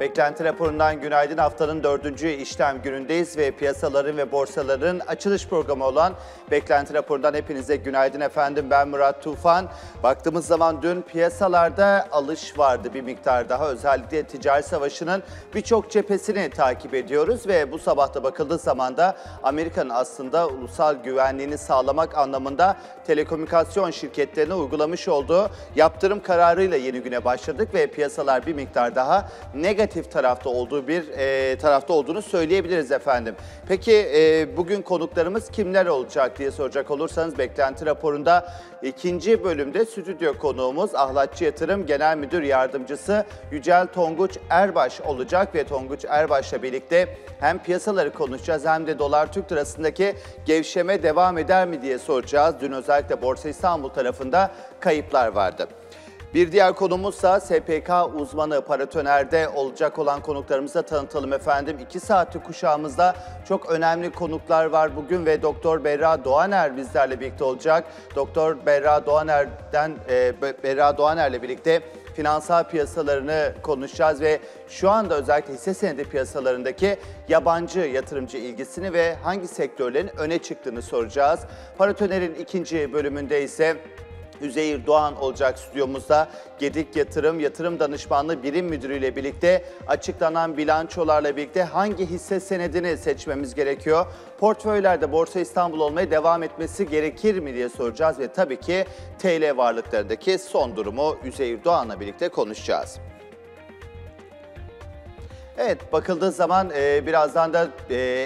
Beklenti raporundan günaydın. Haftanın 4. işlem günündeyiz ve piyasaların ve borsaların açılış programı olan Beklenti raporundan hepinize günaydın efendim. Ben Murat Tufan. Baktığımız zaman dün piyasalarda alış vardı bir miktar daha. Özellikle ticaret savaşının birçok cephesini takip ediyoruz ve bu sabah da bakıldığı zaman da Amerika'nın aslında ulusal güvenliğini sağlamak anlamında telekomünikasyon şirketlerine uygulamış olduğu yaptırım kararıyla yeni güne başladık ve piyasalar bir miktar daha negatif tarafta olduğu tarafta olduğunu söyleyebiliriz efendim. Peki bugün konuklarımız kimler olacak diye soracak olursanız beklenti raporunda ikinci bölümde stüdyo konuğumuz Ahlatçı Yatırım Genel Müdür Yardımcısı Yücel Tonguç Erbaş olacak ve Tonguç Erbaş'la birlikte hem piyasaları konuşacağız hem de dolar Türk lirasındaki gevşeme devam eder mi diye soracağız. Dün özellikle Borsa İstanbul tarafında kayıplar vardı. Bir diğer konumuzsa SPK uzmanı paratonerde olacak olan konuklarımızı tanıtalım efendim. 2 saatlik kuşağımızda çok önemli konuklar var bugün ve Doktor Berra Doğaner bizlerle birlikte olacak. Doktor Berra Doğaner'le birlikte finansal piyasalarını konuşacağız ve şu anda özellikle hisse senedi piyasalarındaki yabancı yatırımcı ilgisini ve hangi sektörlerin öne çıktığını soracağız. Paratoner'in ikinci bölümünde ise Üzeyir Doğan olacak stüdyomuzda. Gedik Yatırım, Yatırım Danışmanlığı Birim Müdürü ile birlikte açıklanan bilançolarla birlikte hangi hisse senedini seçmemiz gerekiyor? Portföylerde Borsa İstanbul olmaya devam etmesi gerekir mi diye soracağız ve tabii ki TL varlıklarındaki son durumu Üzeyir Doğan'la birlikte konuşacağız. Evet, bakıldığı zaman birazdan da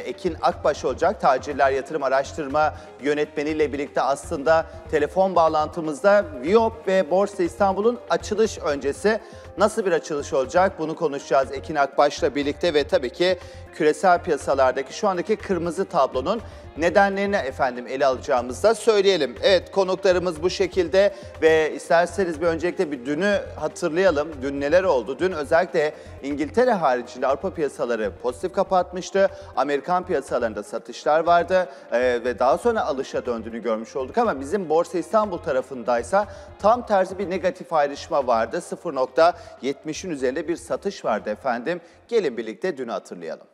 Ekin Akbaş olacak. Tacirler Yatırım Araştırma Yönetmeni ile birlikte aslında telefon bağlantımızda VİOP ve Borsa İstanbul'un açılış öncesi nasıl bir açılış olacak? Bunu konuşacağız Ekin Akbaş'la birlikte ve tabii ki küresel piyasalardaki şu andaki kırmızı tablonun nedenlerini efendim ele alacağımızı da söyleyelim. Evet, konuklarımız bu şekilde ve isterseniz bir öncelikle bir dünü hatırlayalım. Dün neler oldu? Dün özellikle İngiltere haricinde Avrupa piyasaları pozitif kapatmıştı. Amerikan piyasalarında satışlar vardı ve daha sonra alışa döndüğünü görmüş olduk ama bizim Borsa İstanbul tarafındaysa tam tersi bir negatif ayrışma vardı. 0.70'in üzerinde bir satış vardı efendim. Gelin birlikte dünü hatırlayalım.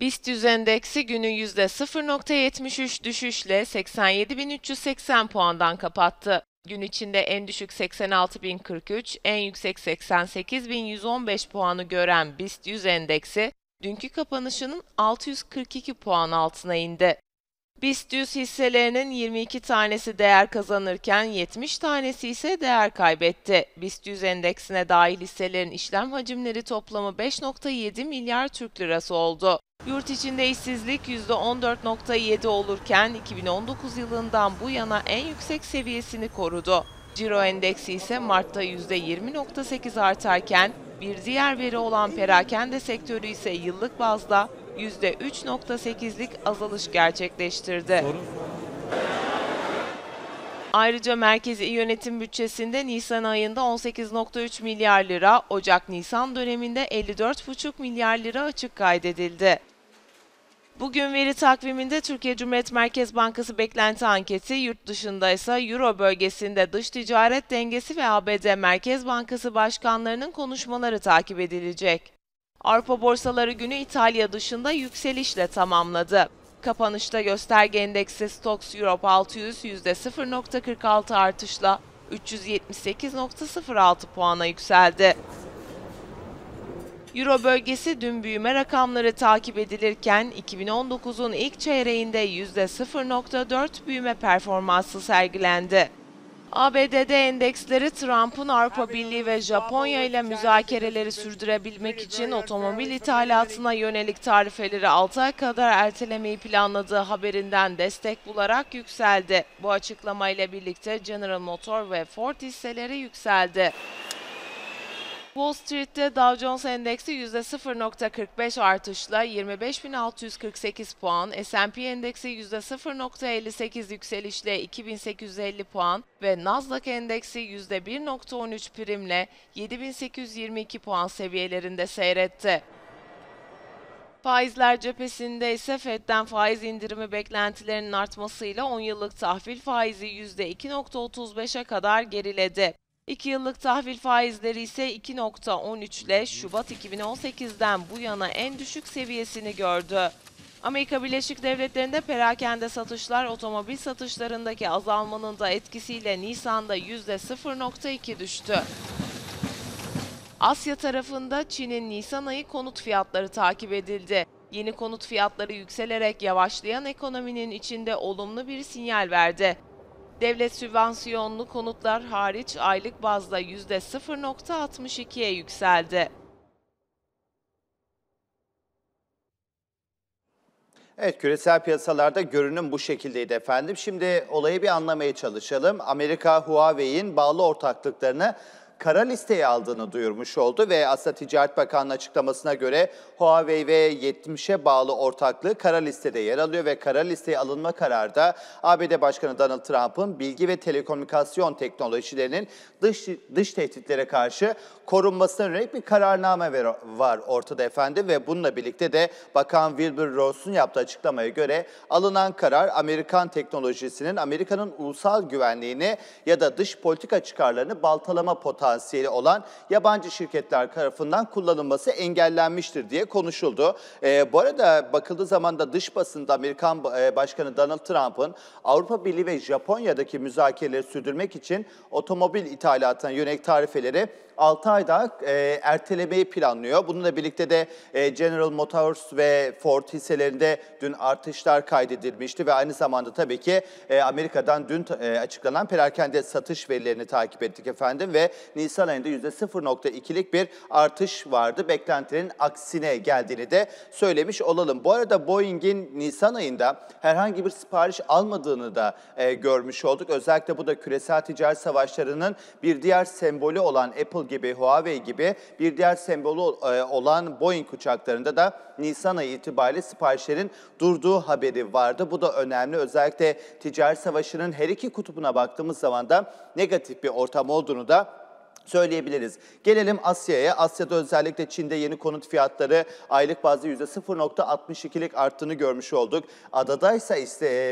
BIST 100 endeksi günü %0.73 düşüşle 87.380 puandan kapattı. Gün içinde en düşük 86.043, en yüksek 88.115 puanı gören BIST 100 endeksi, dünkü kapanışının 642 puan altına indi. BIST 100 hisselerinin 22 tanesi değer kazanırken 70 tanesi ise değer kaybetti. BIST 100 endeksine dahil hisselerin işlem hacimleri toplamı 5.7 milyar Türk lirası oldu. Yurt içinde işsizlik %14.7 olurken 2019 yılından bu yana en yüksek seviyesini korudu. Ciro endeksi ise Mart'ta %20.8 artarken bir diğer veri olan perakende sektörü ise yıllık bazda %3.8'lik azalış gerçekleştirdi. Ayrıca merkezi yönetim bütçesinde Nisan ayında 18.3 milyar lira, Ocak-Nisan döneminde 54.5 milyar lira açık kaydedildi. Bugün veri takviminde Türkiye Cumhuriyet Merkez Bankası beklenti anketi, yurt dışında ise Euro bölgesinde dış ticaret dengesi ve ABD Merkez Bankası başkanlarının konuşmaları takip edilecek. Avrupa borsaları günü İtalya dışında yükselişle tamamladı. Kapanışta gösterge endeksi Stoxx Europe 600 %0.46 artışla 378.06 puana yükseldi. Euro bölgesi dün büyüme rakamları takip edilirken 2019'un ilk çeyreğinde %0.4 büyüme performansı sergilendi. ABD'de endeksleri Trump'ın Avrupa Birliği ve Japonya ile müzakereleri sürdürebilmek için otomobil ithalatına yönelik tarifeleri 6 ay kadar ertelemeyi planladığı haberinden destek bularak yükseldi. Bu açıklamayla birlikte General Motors ve Ford hisseleri yükseldi. Wall Street'te Dow Jones Endeksi %0.45 artışla 25.648 puan, S&P Endeksi %0.58 yükselişle 2.850 puan ve Nasdaq Endeksi %1.13 primle 7.822 puan seviyelerinde seyretti. Faizler cephesinde ise FED'den faiz indirimi beklentilerinin artmasıyla 10 yıllık tahvil faizi %2.35'e kadar geriledi. 2 yıllık tahvil faizleri ise 2.13 ile Şubat 2018'den bu yana en düşük seviyesini gördü. Amerika Birleşik Devletleri'nde perakende satışlar otomobil satışlarındaki azalmanın da etkisiyle Nisan'da %0.2 düştü. Asya tarafında Çin'in Nisan ayı konut fiyatları takip edildi. Yeni konut fiyatları yükselerek yavaşlayan ekonominin içinde olumlu bir sinyal verdi. Devlet sübvansiyonlu konutlar hariç aylık bazda %0.62'ye yükseldi. Evet, küresel piyasalarda görünüm bu şekildeydi efendim. Şimdi olayı bir anlamaya çalışalım. Amerika, Huawei'in bağlı ortaklıklarını kara listeye aldığını duyurmuş oldu ve aslında Ticaret Bakanlığı açıklamasına göre Huawei ve 70'e bağlı ortaklığı kara listede yer alıyor ve kara listeye alınma kararı da ABD Başkanı Donald Trump'ın bilgi ve telekomünikasyon teknolojilerinin dış tehditlere karşı korunmasına yönelik bir kararname var ortada efendim ve bununla birlikte de Bakan Wilbur Ross'un yaptığı açıklamaya göre alınan karar Amerikan teknolojisinin Amerika'nın ulusal güvenliğini ya da dış politika çıkarlarını baltalama potansiyeli olan yabancı şirketler tarafından kullanılması engellenmiştir diye konuşuldu. Bu arada bakıldığı zaman da dış basında Amerikan Başkanı Donald Trump'ın Avrupa Birliği ve Japonya'daki müzakereleri sürdürmek için otomobil ithalatına yönelik tarifeleri 6 ay daha ertelemeyi planlıyor. Bununla birlikte de General Motors ve Ford hisselerinde dün artışlar kaydedilmişti ve aynı zamanda tabii ki Amerika'dan dün açıklanan perakende satış verilerini takip ettik efendim ve Nisan ayında %0.2'lik bir artış vardı. Beklentilerin aksine geldiğini de söylemiş olalım. Bu arada Boeing'in Nisan ayında herhangi bir sipariş almadığını da görmüş olduk. Özellikle bu da küresel ticaret savaşlarının bir diğer sembolü olan Apple gibi, Huawei gibi bir diğer sembolü olan Boeing uçaklarında da Nisan ayı itibariyle siparişlerin durduğu haberi vardı. Bu da önemli. Özellikle ticaret savaşının her iki kutbuna baktığımız zaman da negatif bir ortam olduğunu da söyleyebiliriz. Gelelim Asya'ya. Asya'da özellikle Çin'de yeni konut fiyatları aylık bazda %0.62'lik arttığını görmüş olduk. Adadaysa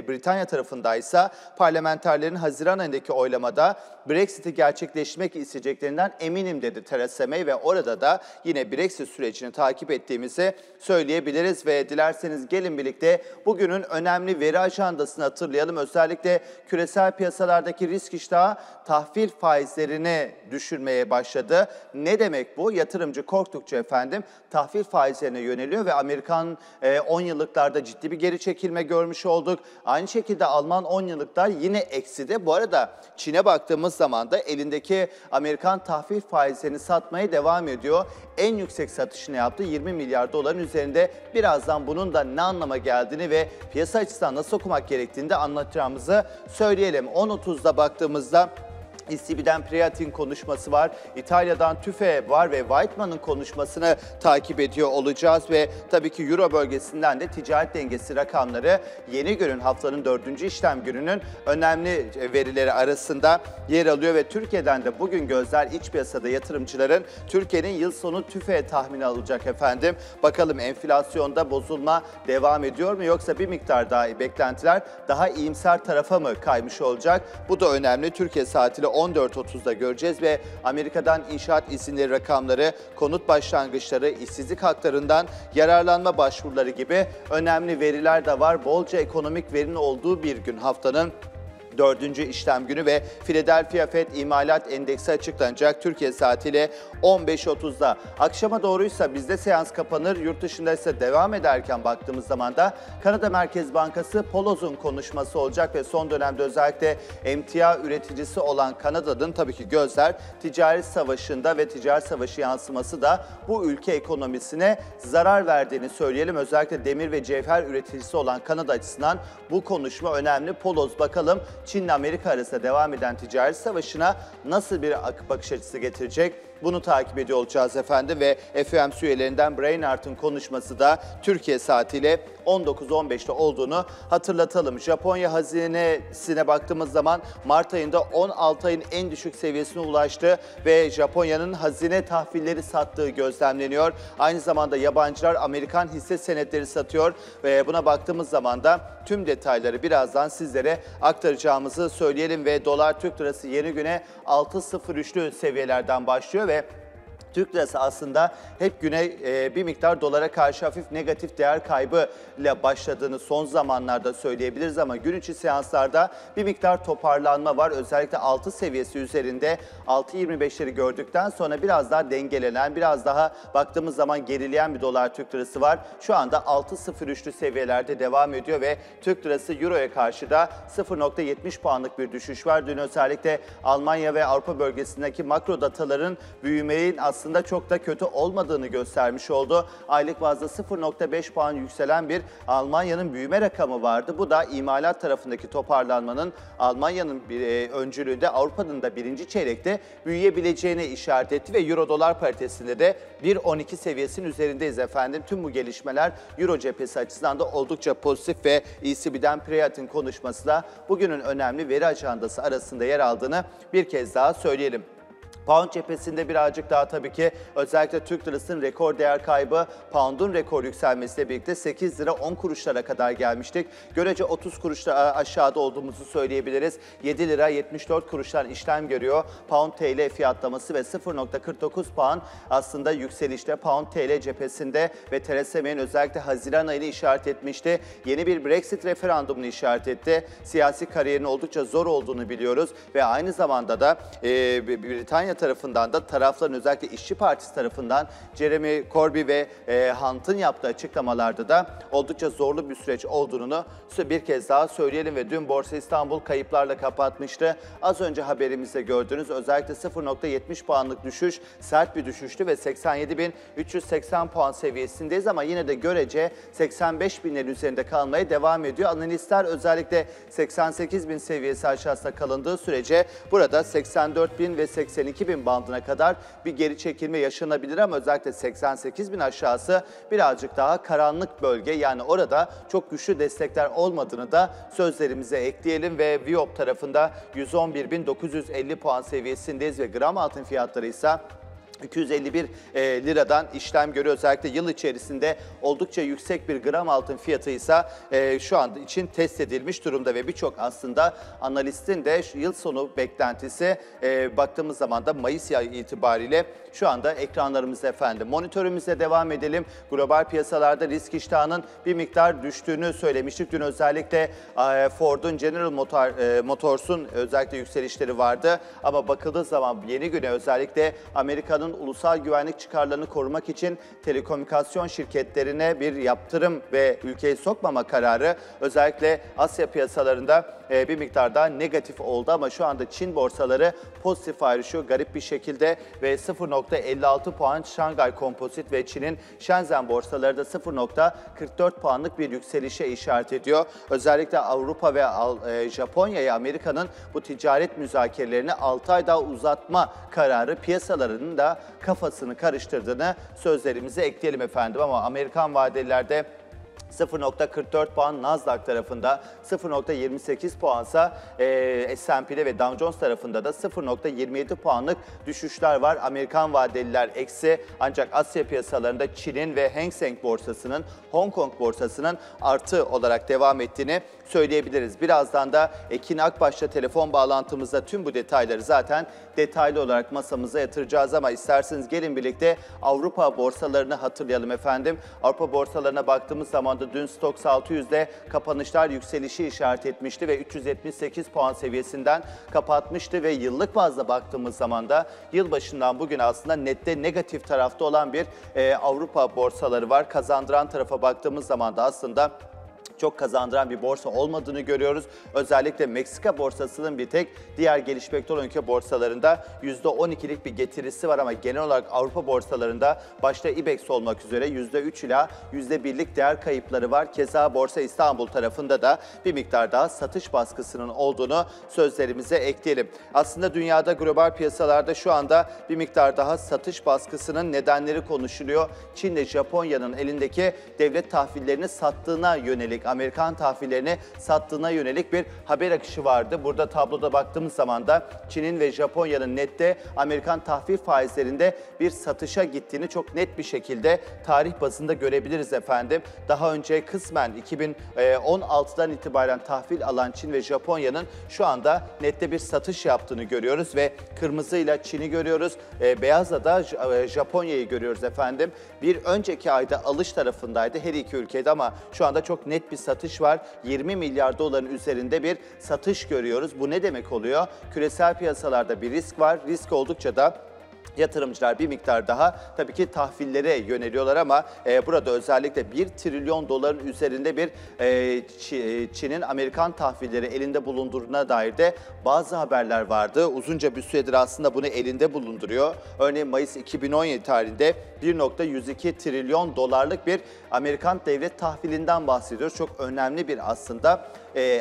Britanya tarafındaysa parlamenterlerin Haziran ayındaki oylamada Brexit'i gerçekleştirmek isteyeceklerinden eminim dedi Theresa May ve orada da yine Brexit sürecini takip ettiğimizi söyleyebiliriz ve dilerseniz gelin birlikte bugünün önemli veri ajandasını hatırlayalım. Özellikle küresel piyasalardaki risk iştahı tahvil faizlerini düşürmeye başladı. Ne demek bu? Yatırımcı korktukça efendim tahvil faizlerine yöneliyor ve Amerikan 10 yıllıklarda ciddi bir geri çekilme görmüş olduk. Aynı şekilde Alman 10 yıllıklar yine ekside. Bu arada Çin'e baktığımız zaman da elindeki Amerikan tahvil faizlerini satmaya devam ediyor. En yüksek satışını yaptı. 20 milyar doların üzerinde. Birazdan bunun da ne anlama geldiğini ve piyasa açısından nasıl okumak gerektiğini de anlatacağımızı söyleyelim. 10.30'da baktığımızda ECB'den Prihatin konuşması var, İtalya'dan TÜFE var ve Whiteman'ın konuşmasını takip ediyor olacağız ve tabii ki Euro bölgesinden de ticaret dengesi rakamları yeni günün, haftanın 4. işlem gününün önemli verileri arasında yer alıyor ve Türkiye'den de bugün gözler iç piyasada yatırımcıların Türkiye'nin yıl sonu TÜFE tahmini alacak efendim. Bakalım enflasyonda bozulma devam ediyor mu yoksa bir miktar daha beklentiler daha iyimser tarafa mı kaymış olacak? Bu da önemli. Türkiye saatiyle 14.30'da göreceğiz ve Amerika'dan inşaat izinleri rakamları, konut başlangıçları, işsizlik haklarından yararlanma başvuruları gibi önemli veriler de var. Bolca ekonomik verinin olduğu bir gün, haftanın 4. işlem günü ve Philadelphia Fed imalat endeksi açıklanacak Türkiye saatiyle 15.30'da. Akşama doğruysa bizde seans kapanır, yurt dışında ise devam ederken baktığımız zaman da Kanada Merkez Bankası Poloz'un konuşması olacak ve son dönemde özellikle emtia üreticisi olan Kanada'nın tabii ki gözler ticaret savaşında ve ticaret savaşı yansıması da bu ülke ekonomisine zarar verdiğini söyleyelim. Özellikle demir ve cevher üreticisi olan Kanada açısından bu konuşma önemli. Poloz bakalım Çin'le Amerika arasında devam eden ticaret savaşına nasıl bir bakış açısı getirecek? Bunu takip ediyor olacağız efendim ve FOMC üyelerinden Brainard'ın konuşması da Türkiye saatiyle 19.15'te olduğunu hatırlatalım. Japonya hazinesine baktığımız zaman Mart ayında 16 ayın en düşük seviyesine ulaştı ve Japonya'nın hazine tahvilleri sattığı gözlemleniyor. Aynı zamanda yabancılar Amerikan hisse senetleri satıyor ve buna baktığımız zaman da tüm detayları birazdan sizlere aktaracağımızı söyleyelim ve dolar Türk lirası yeni güne 6.03'lü seviyelerden başlıyor ve Türk lirası aslında hep güne bir miktar dolara karşı hafif negatif değer kaybıyla başladığını son zamanlarda söyleyebiliriz ama gün içi seanslarda bir miktar toparlanma var. Özellikle 6 seviyesi üzerinde 6.25'leri gördükten sonra biraz daha dengelenen, biraz daha baktığımız zaman gerileyen bir dolar Türk lirası var. Şu anda 6.03'lü seviyelerde devam ediyor ve Türk lirası Euro'ya karşı da 0.70 puanlık bir düşüş var. Dün özellikle Almanya ve Avrupa bölgesindeki makro dataların büyümenin aslında çok da kötü olmadığını göstermiş oldu. Aylık bazda 0.5 puan yükselen bir Almanya'nın büyüme rakamı vardı. Bu da imalat tarafındaki toparlanmanın Almanya'nın öncülüğünde Avrupa'nın da birinci çeyrekte büyüyebileceğine işaret etti ve Euro-Dolar paritesinde de 1.12 seviyesinin üzerindeyiz efendim. Tüm bu gelişmeler Euro cephesi açısından da oldukça pozitif ve ECB'den Prihatin konuşması da bugünün önemli veri ajandası arasında yer aldığını bir kez daha söyleyelim. Pound cephesinde birazcık daha tabii ki özellikle Türk lirasının rekor değer kaybı, pound'un rekor yükselmesiyle birlikte 8 lira 10 kuruşlara kadar gelmiştik. Görece 30 kuruşta aşağıda olduğumuzu söyleyebiliriz. 7 lira 74 kuruştan işlem görüyor. Pound TL fiyatlaması ve 0.49 puan aslında yükselişte pound TL cephesinde ve Theresa May'in özellikle Haziran ayını işaret etmişti. Yeni bir Brexit referandumunu işaret etti. Siyasi kariyerin oldukça zor olduğunu biliyoruz ve aynı zamanda da Britanya tarafından da tarafların özellikle İşçi Partisi tarafından Jeremy Corbyn ve Hunt'ın yaptığı açıklamalarda da oldukça zorlu bir süreç olduğunu bir kez daha söyleyelim ve dün Borsa İstanbul kayıplarla kapatmıştı. Az önce haberimizde gördüğünüz özellikle 0.70 puanlık düşüş sert bir düşüştü ve 87.380 puan seviyesindeyiz ama yine de görece 85.000'lerin üzerinde kalmaya devam ediyor. Analistler özellikle 88.000 seviyesi aşağısında kalındığı sürece burada 84.000 ve 82.000 bandına kadar bir geri çekilme yaşanabilir ama özellikle 88.000 aşağısı birazcık daha karanlık bölge. Yani orada çok güçlü destekler olmadığını da sözlerimize ekleyelim ve VİOP tarafında 111.950 puan seviyesindeyiz ve gram altın fiyatları ise 251 liradan işlem görüyor. Özellikle yıl içerisinde oldukça yüksek bir gram altın fiyatı ise şu anda için test edilmiş durumda ve birçok aslında analistin de yıl sonu beklentisi baktığımız zaman da Mayıs ayı itibariyle şu anda ekranlarımızda efendim. Monitörümüze devam edelim. Global piyasalarda risk iştahının bir miktar düştüğünü söylemiştik. Dün özellikle Ford'un General Motors'un özellikle yükselişleri vardı ama bakıldığı zaman yeni güne özellikle Amerika'nın ulusal güvenlik çıkarlarını korumak için telekomünikasyon şirketlerine bir yaptırım ve ülkeyi sokmama kararı özellikle Asya piyasalarında bir miktar daha negatif oldu ama şu anda Çin borsaları pozitif ayrışıyor garip bir şekilde ve 0.56 puan Shanghai Composite ve Çin'in Shenzhen borsaları da 0.44 puanlık bir yükselişe işaret ediyor. Özellikle Avrupa ve Japonya'ya Amerika'nın bu ticaret müzakerelerini 6 ay daha uzatma kararı piyasalarının da kafasını karıştırdığını sözlerimize ekleyelim efendim ama Amerikan vadelerde 0.44 puan Nasdaq tarafında, 0.28 puansa S&P'de ve Dow Jones tarafında da 0.27 puanlık düşüşler var. Amerikan vadeliler eksi ancak Asya piyasalarında Çin'in ve Hang Seng borsasının, Hong Kong borsasının artı olarak devam ettiğini söyleyebiliriz. Birazdan da Ekin Akbaş'la telefon bağlantımızda tüm bu detayları zaten detaylı olarak masamıza yatıracağız ama isterseniz gelin birlikte Avrupa borsalarını hatırlayalım efendim. Avrupa borsalarına baktığımız zaman da dün Stoxx 600'de kapanışlar yükselişi işaret etmişti ve 378 puan seviyesinden kapatmıştı ve yıllık bazda baktığımız zaman da yılbaşından bugün aslında nette negatif tarafta olan bir Avrupa borsaları var. Kazandıran tarafa baktığımız zaman da aslında çok kazandıran bir borsa olmadığını görüyoruz. Özellikle Meksika borsasının bir tek diğer gelişmekte olan ülke borsalarında %12'lik bir getirisi var ama genel olarak Avrupa borsalarında başta İBEX olmak üzere %3 ila %1'lik değer kayıpları var. Keza Borsa İstanbul tarafında da bir miktar daha satış baskısının olduğunu sözlerimize ekleyelim. Aslında dünyada global piyasalarda şu anda bir miktar daha satış baskısının nedenleri konuşuluyor. Çin ile Japonya'nın elindeki devlet tahvillerini sattığına yönelik, Amerikan tahvillerini sattığına yönelik bir haber akışı vardı. Burada tabloda baktığımız zaman da Çin'in ve Japonya'nın nette Amerikan tahvil faizlerinde bir satışa gittiğini çok net bir şekilde tarih bazında görebiliriz efendim. Daha önce kısmen 2016'dan itibaren tahvil alan Çin ve Japonya'nın şu anda nette bir satış yaptığını görüyoruz ve kırmızıyla Çin'i görüyoruz, beyazla da Japonya'yı görüyoruz efendim. Bir önceki ayda alış tarafındaydı her iki ülkede ama şu anda çok net bir satış var. 20 milyar doların üzerinde bir satış görüyoruz. Bu ne demek oluyor? Küresel piyasalarda bir risk var. Risk oldukça da yatırımcılar bir miktar daha tabii ki tahvillere yöneliyorlar ama burada özellikle 1 trilyon doların üzerinde bir Çin'in Amerikan tahvilleri elinde bulundurduğuna dair de bazı haberler vardı. Uzunca bir süredir aslında bunu elinde bulunduruyor. Örneğin Mayıs 2017 tarihinde 1,102 trilyon dolarlık bir Amerikan devlet tahvilinden bahsediyoruz. Çok önemli bir aslında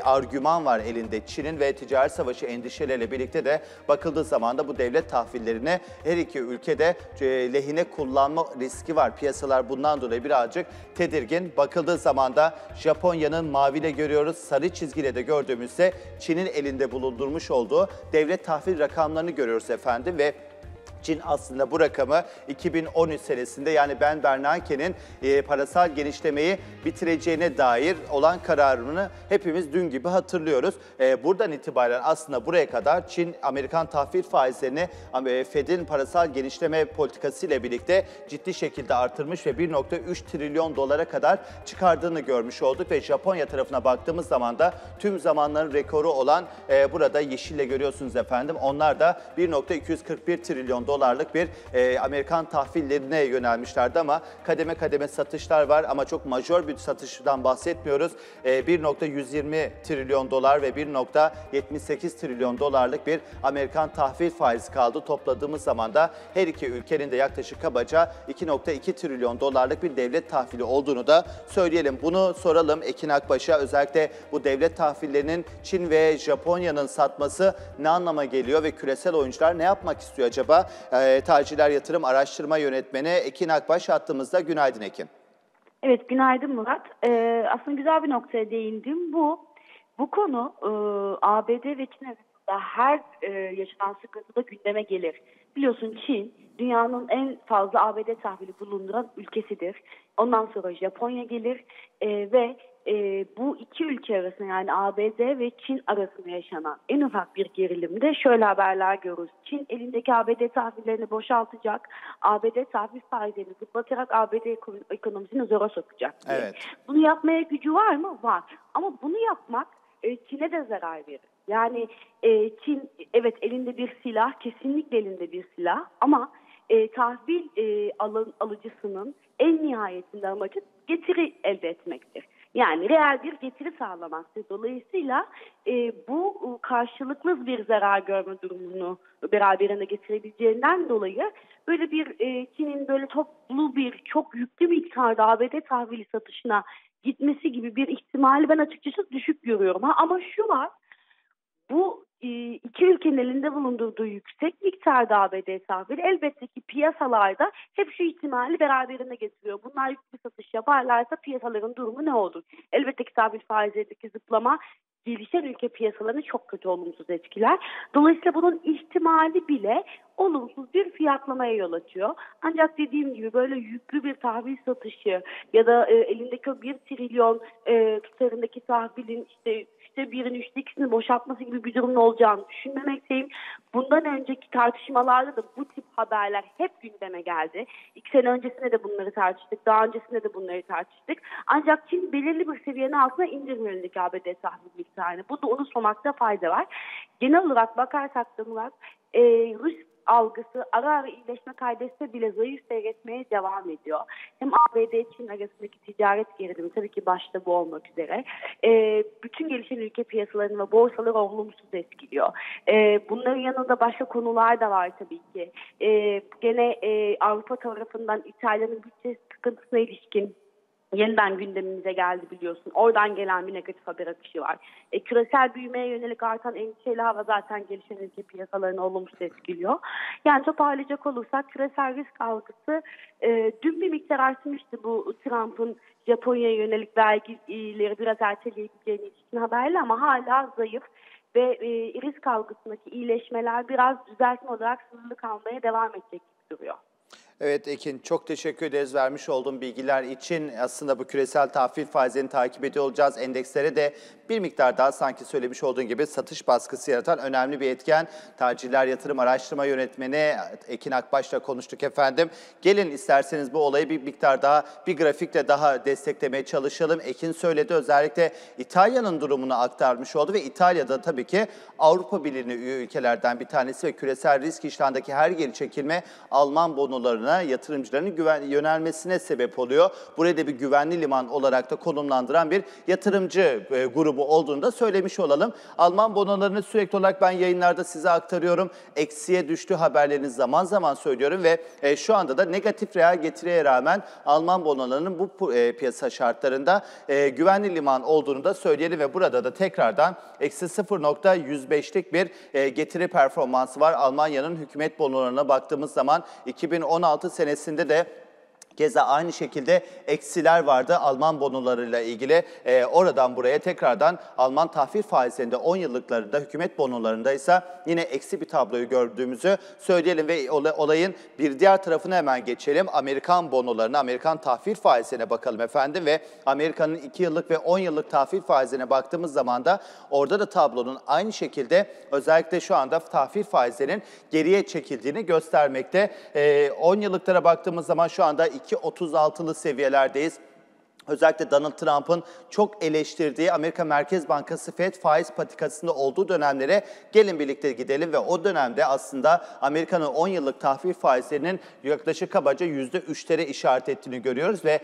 argüman var elinde. Çin'in ve ticaret savaşı endişeleriyle birlikte de bakıldığı zaman da bu devlet tahvillerini her iki ülkede lehine kullanma riski var. Piyasalar bundan dolayı birazcık tedirgin. Bakıldığı zaman da Japonya'nın maviyle görüyoruz, sarı çizgiyle de gördüğümüzde Çin'in elinde bulundurmuş olduğu devlet tahvil rakamlarını görüyoruz efendim ve Çin aslında bu rakamı 2013 senesinde yani Ben Bernanke'nin parasal genişlemeyi bitireceğine dair olan kararını hepimiz dün gibi hatırlıyoruz. Buradan itibaren aslında buraya kadar Çin Amerikan tahvil faizlerini FED'in parasal genişleme politikası ile birlikte ciddi şekilde artırmış ve 1,3 trilyon dolara kadar çıkardığını görmüş olduk ve Japonya tarafına baktığımız zaman da tüm zamanların rekoru olan burada yeşille görüyorsunuz efendim. Onlar da 1,241 trilyon dolarlık bir Amerikan tahvillerine yönelmişlerdi ama kademe kademe satışlar var ama çok majör bir satıştan bahsetmiyoruz. 1,120 trilyon dolar ve 1,78 trilyon dolarlık bir Amerikan tahvil faizi kaldı. Topladığımız zaman da her iki ülkenin de yaklaşık kabaca 2,2 trilyon dolarlık bir devlet tahvili olduğunu da söyleyelim. Bunu soralım Ekin Akbaş'a, özellikle bu devlet tahvillerinin Çin ve Japonya'nın satması ne anlama geliyor ve küresel oyuncular ne yapmak istiyor acaba? Tacirler Yatırım Araştırma Yönetmeni Ekin Akbaş hattımızda. Günaydın Ekin. Evet, günaydın Murat. Aslında güzel bir noktaya değindim. Bu konu ABD ve Çin arasında her yaşanan sıkıntıda gündeme gelir. Biliyorsun Çin dünyanın en fazla ABD tahvili bulunduran ülkesidir. Ondan sonra Japonya gelir ve bu iki ülke arasında yani ABD ve Çin arasında yaşanan en ufak bir gerilimde şöyle haberler görürüz. Çin elindeki ABD tahvillerini boşaltacak, ABD tahvil faizlerini zıplatarak ABD ekonomisini zora sokacak diye. Evet. Bunu yapmaya gücü var mı? Var. Ama bunu yapmak Çin'e de zarar verir. Yani Çin evet elinde bir silah, kesinlikle elinde bir silah ama tahvil alıcısının en nihayetinde amacı getiri elde etmektir. Yani reel bir getiri sağlamaktır. Dolayısıyla bu karşılıklı bir zarar görme durumunu beraberinde getirebileceğinden dolayı böyle bir Çin'in böyle toplu bir çok yüklü miktarda ABD tahvili satışına gitmesi gibi bir ihtimali ben açıkçası düşük görüyorum. Ama şu var, bu iki ülkenin elinde bulundurduğu yüksek miktarda ABD tahvili elbette ki piyasalarda hep şu ihtimali beraberinde getiriyor. Bunlar yüksek satış yaparlarsa piyasaların durumu ne olur? Elbette ki tahvil faizlerindeki zıplama gelişen ülke piyasalarını çok kötü olumsuz etkiler. Dolayısıyla bunun ihtimali bile olumsuz bir fiyatlamaya yol açıyor. Ancak dediğim gibi böyle yüklü bir tahvil satışı ya da elindeki 1 trilyon tutarındaki tahvilin işte birinin 3'te 2'sini boşaltması gibi bir durumun olacağını düşünmemekteyim. Bundan önceki tartışmalarda da bu tip haberler hep gündeme geldi. 2 sene öncesinde de bunları tartıştık. Daha öncesinde de bunları tartıştık. Ancak Çin belirli bir seviyenin altına indirmiyor elindeki ABD tahvil miktarını. Bu da onu sormakta fayda var. Genel olarak bakarsak da Murat, Rus algısı ara ara iyileşme kaydetse bile zayıf seyretmeye devam ediyor. Hem ABD-Çin arasındaki ticaret gerilimi tabii ki başta bu olmak üzere bütün gelişen ülke piyasalarını ve borsaları olumsuz etkiliyor. Bunların yanında başka konular da var tabii ki. Gene Avrupa tarafından İtalya'nın bütçe sıkıntısına ilişkin yeniden gündemimize geldi biliyorsun. Oradan gelen bir negatif haber akışı var. Küresel büyümeye yönelik artan endişeli hava zaten gelişen ülke piyasalarını olumsuz etkiliyor. Yani toparlayacak olursak küresel risk algısı dün bir miktar artmıştı bu Trump'ın Japonya'ya yönelik vergileri biraz erteleyebileceğini için haberle ama hala zayıf ve risk algısındaki iyileşmeler biraz düzeltme olarak sınırlı kalmaya devam edecek gibi duruyor. Evet Ekin, çok teşekkür ederiz vermiş olduğum bilgiler için. Aslında bu küresel tahvil faizlerini takip ediyor olacağız. Endekslere de bir miktar daha sanki söylemiş olduğun gibi satış baskısı yaratan önemli bir etken. Tacirler Yatırım Araştırma Yönetmeni Ekin Akbaş'la konuştuk efendim. Gelin isterseniz bu olayı bir miktar daha bir grafikle daha desteklemeye çalışalım. Ekin söyledi, özellikle İtalya'nın durumunu aktarmış oldu ve İtalya'da tabii ki Avrupa Birliği'ne üye ülkelerden bir tanesi ve küresel risk iştahındaki her geri çekilme Alman bonolarını yatırımcıların yönelmesine sebep oluyor. Burayı da bir güvenli liman olarak da konumlandıran bir yatırımcı grubu olduğunu da söylemiş olalım. Alman bonolarını sürekli olarak ben yayınlarda size aktarıyorum. Eksiye düştü haberlerini zaman zaman söylüyorum ve şu anda da negatif reel getiriye rağmen Alman bonolarının bu piyasa şartlarında güvenli liman olduğunu da söyleyelim ve burada da tekrardan eksi 0.105'lik bir getiri performansı var. Almanya'nın hükümet bonolarına baktığımız zaman 2016 senesinde de keza aynı şekilde eksiler vardı Alman bonolarıyla ilgili. Oradan buraya tekrardan Alman tahvil faizlerinde 10 yıllıklarında, hükümet bonolarında ise yine eksi bir tabloyu gördüğümüzü söyleyelim ve olayın bir diğer tarafına hemen geçelim. Amerikan bonolarına, Amerikan tahvil faizlerine bakalım efendim ve Amerika'nın 2 yıllık ve 10 yıllık tahvil faizlerine baktığımız zaman da orada da tablonun aynı şekilde özellikle şu anda tahvil faizlerinin geriye çekildiğini göstermekte. 10 yıllıklara baktığımız zaman şu anda 2.36'lı seviyelerdeyiz. Özellikle Donald Trump'ın çok eleştirdiği Amerika Merkez Bankası FED faiz patikasında olduğu dönemlere gelin birlikte gidelim ve o dönemde aslında Amerika'nın 10 yıllık tahvil faizlerinin yaklaşık kabaca %3'lere işaret ettiğini görüyoruz ve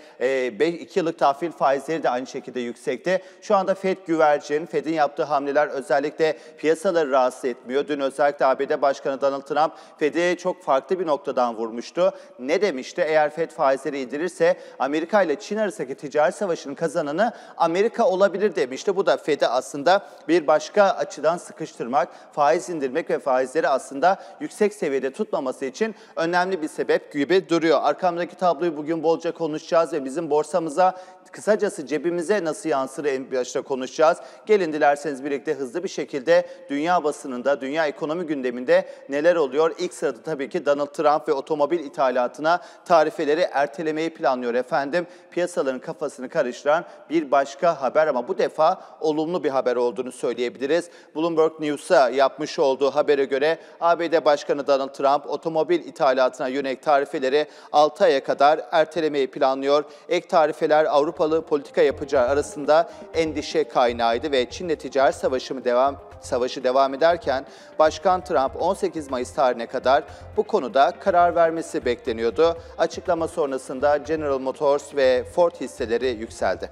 2 yıllık tahvil faizleri de aynı şekilde yüksekte. Şu anda FED güvercin, FED'in yaptığı hamleler özellikle piyasaları rahatsız etmiyor. Dün özellikle ABD Başkanı Donald Trump FED'i çok farklı bir noktadan vurmuştu. Ne demişti? Eğer FED faizleri indirirse Amerika ile Çin arasındaki ticaret savaşının kazananı Amerika olabilir demişti. Bu da FED'i aslında bir başka açıdan sıkıştırmak, faiz indirmek ve faizleri aslında yüksek seviyede tutmaması için önemli bir sebep gibi duruyor. Arkamdaki tabloyu bugün bolca konuşacağız ve bizim borsamıza, kısacası cebimize nasıl yansır en başta konuşacağız. Gelin dilerseniz birlikte hızlı bir şekilde dünya basınında, dünya ekonomi gündeminde neler oluyor? İlk sırada tabii ki Donald Trump ve otomobil ithalatına tarifeleri ertelemeyi planlıyor efendim. Piyasaların kafasını karıştıran bir başka haber ama bu defa olumlu bir haber olduğunu söyleyebiliriz. Bloomberg News'a yapmış olduğu habere göre ABD Başkanı Donald Trump otomobil ithalatına yönelik tarifeleri 6 aya kadar ertelemeyi planlıyor. Ek tarifeler Avrupalı politika yapacağı arasında endişe kaynağıydı ve Çin'le ticaret savaşı devam ederken Başkan Trump 18 Mayıs tarihine kadar bu konuda karar vermesi bekleniyordu. Açıklama sonrasında General Motors ve Ford hisseleri yükseldi.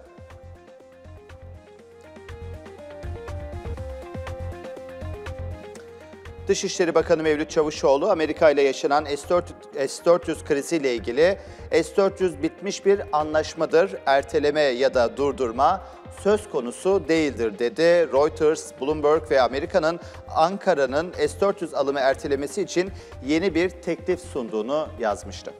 Dışişleri Bakanı Mevlüt Çavuşoğlu, Amerika ile yaşanan S-400 kriziyle ilgili S-400 bitmiş bir anlaşmadır, erteleme ya da durdurma söz konusu değildir dedi. Reuters, Bloomberg ve Ankara'nın S-400 alımı ertelemesi için yeni bir teklif sunduğunu yazmıştı.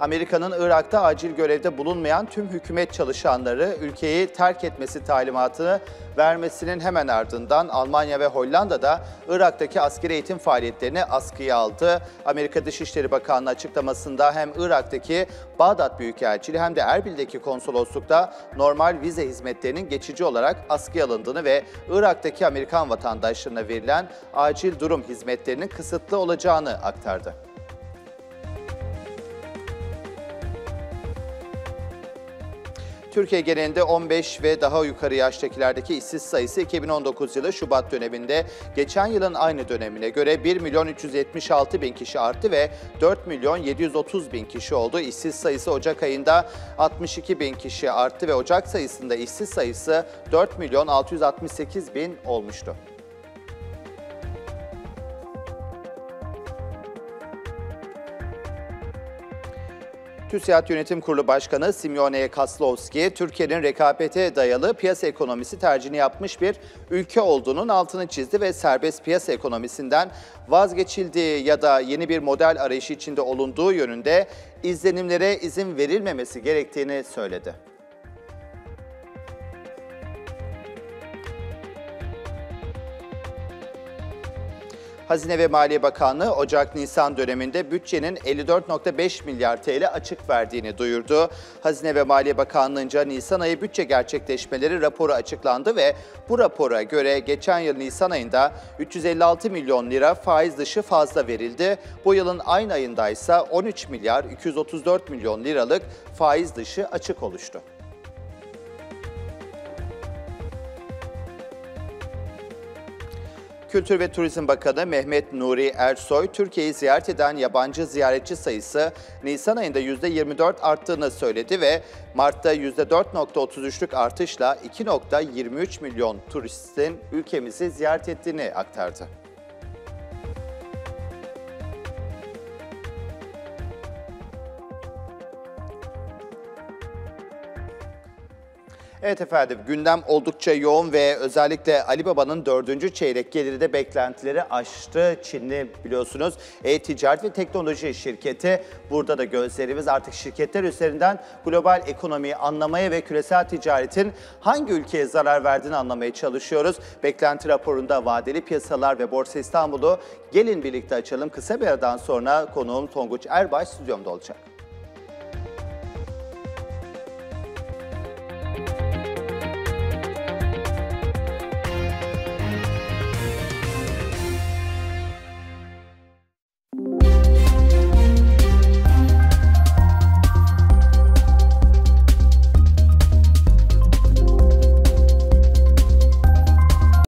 Amerika'nın Irak'ta acil görevde bulunmayan tüm hükümet çalışanları ülkeyi terk etmesi talimatını vermesinin hemen ardından Almanya ve Hollanda'da Irak'taki askeri eğitim faaliyetlerini askıya aldı. Amerika Dışişleri Bakanlığı açıklamasında hem Irak'taki Bağdat Büyükelçiliği hem de Erbil'deki konsoloslukta normal vize hizmetlerinin geçici olarak askıya alındığını ve Irak'taki Amerikan vatandaşlarına verilen acil durum hizmetlerinin kısıtlı olacağını aktardı. Türkiye genelinde 15 ve daha yukarı yaştakilerdeki işsiz sayısı 2019 yılı Şubat döneminde geçen yılın aynı dönemine göre 1.376.000 kişi arttı ve 4.730.000 kişi oldu. İşsiz sayısı Ocak ayında 62.000 kişi arttı ve Ocak sayısında işsiz sayısı 4.668.000 olmuştu. TÜSİAD Yönetim Kurulu Başkanı Simeone Kaslovski, Türkiye'nin rekabete dayalı piyasa ekonomisi tercihini yapmış bir ülke olduğunun altını çizdi ve serbest piyasa ekonomisinden vazgeçildiği ya da yeni bir model arayışı içinde olunduğu yönünde izlenimlere izin verilmemesi gerektiğini söyledi. Hazine ve Maliye Bakanlığı Ocak-Nisan döneminde bütçenin 54.5 milyar TL açık verdiğini duyurdu. Hazine ve Maliye Bakanlığı'nca Nisan ayı bütçe gerçekleşmeleri raporu açıklandı ve bu rapora göre geçen yıl Nisan ayında 356 milyon lira faiz dışı fazla verildi. Bu yılın aynı ayında ise 13 milyar 234 milyon liralık faiz dışı açık oluştu. Kültür ve Turizm Bakanı Mehmet Nuri Ersoy, Türkiye'yi ziyaret eden yabancı ziyaretçi sayısı Nisan ayında %24 arttığını söyledi ve Mart'ta %4.33'lük artışla 2.23 milyon turistin ülkemizi ziyaret ettiğini aktardı. Evet efendim, gündem oldukça yoğun ve özellikle Alibaba'nın 4. çeyrek geliri de beklentileri aştı. Çinli biliyorsunuz ticaret ve teknoloji şirketi, burada da gözlerimiz artık şirketler üzerinden global ekonomiyi anlamaya ve küresel ticaretin hangi ülkeye zarar verdiğini anlamaya çalışıyoruz. Beklenti raporunda vadeli piyasalar ve Borsa İstanbul'u gelin birlikte açalım. Kısa bir aradan sonra konuğum Tonguç Erbaş stüdyomda olacak.